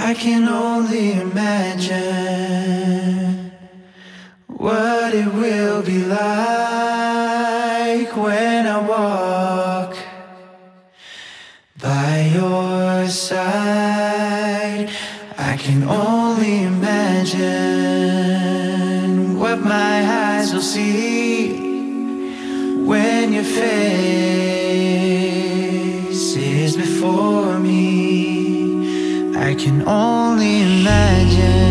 I can only imagine what it will be like when I walk by your side. I can only imagine what my eyes will see when your face is before me. I can only imagine,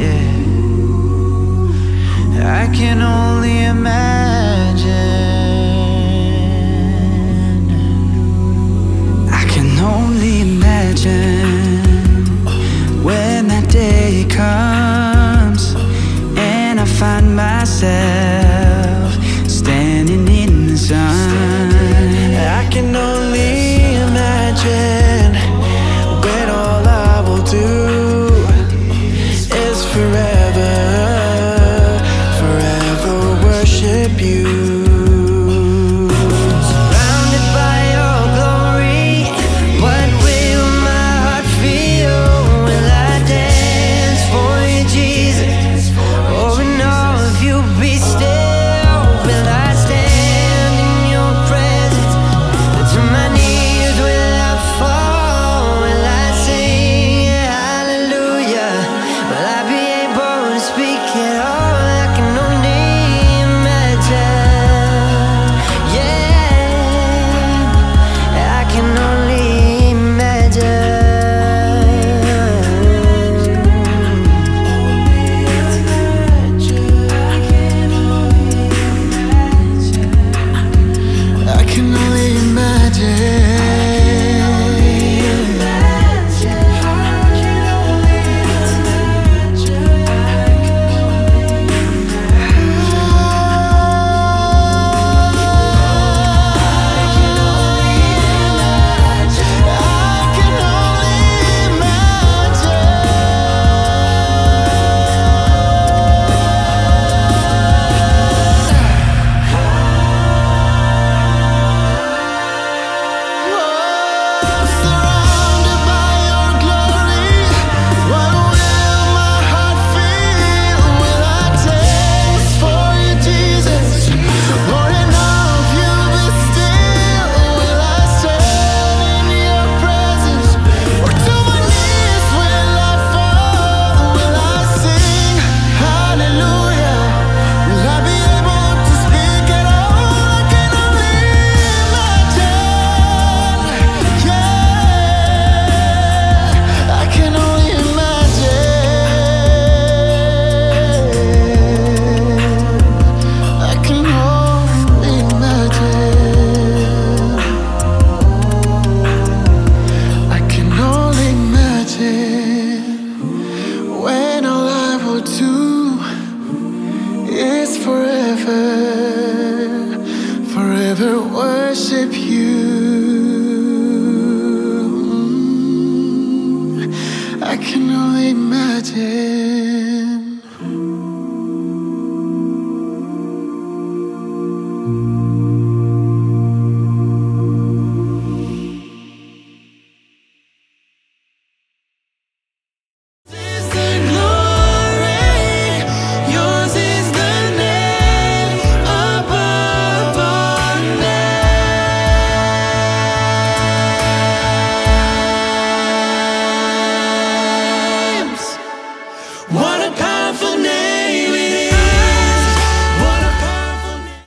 yeah, I can only imagine. I can only imagine when that day comes and I find myself standing in the sun. I can only imagine when all I will do is forever, forever worship you. I can only imagine.